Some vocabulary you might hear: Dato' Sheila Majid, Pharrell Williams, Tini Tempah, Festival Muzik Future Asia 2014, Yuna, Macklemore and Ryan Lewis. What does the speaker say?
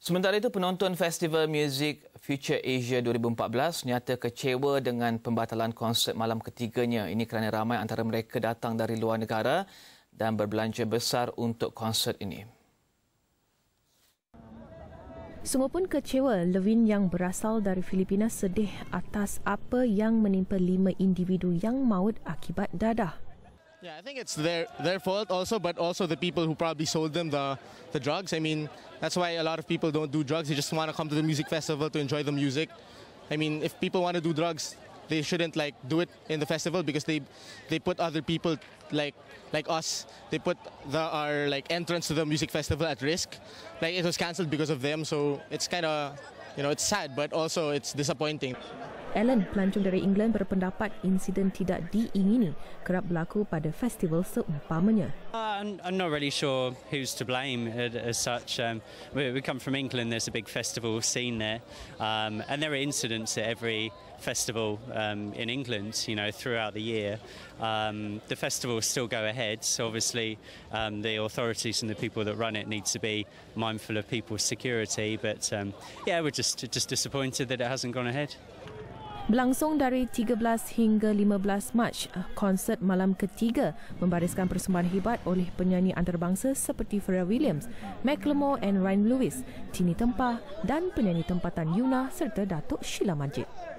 Sementara itu, penonton Festival Muzik Future Asia 2014 nyata kecewa dengan pembatalan konsert malam ketiganya. Ini kerana ramai antara mereka datang dari luar negara dan berbelanja besar untuk konsert ini. Semua pun kecewa. Levin yang berasal dari Filipina sedih atas apa yang menimpa 5 individu yang maut akibat dadah. Yeah, I think it's their fault also, but also the people who probably sold them the drugs. I mean, that's why a lot of people don't do drugs. They just want to come to the music festival to enjoy the music. I mean, if people want to do drugs, they shouldn't like do it in the festival because they put other people like us. They put our like entrance to the music festival at risk. Like it was cancelled because of them, so it's kind of, you know, it's sad, but also it's disappointing. Alan, pelancong dari England, berpendapat insiden tidak diingini kerap berlaku pada festival seumpamanya. I'm not really sure who's to blame as such. We come from England, there's a big festival scene there. And there are incidents at every festival in England, you know, throughout the year. The festivals still go ahead, so obviously the authorities and the people that run it need to be mindful of people's security. But yeah, we're just disappointed that it hasn't gone ahead. Berlangsung dari 13 hingga 15 Mac, konsert malam ketiga membariskan persembahan hebat oleh penyanyi antarabangsa seperti Pharrell Williams, Macklemore and Ryan Lewis, Tini Tempah dan penyanyi tempatan Yuna serta Dato' Sheila Majid.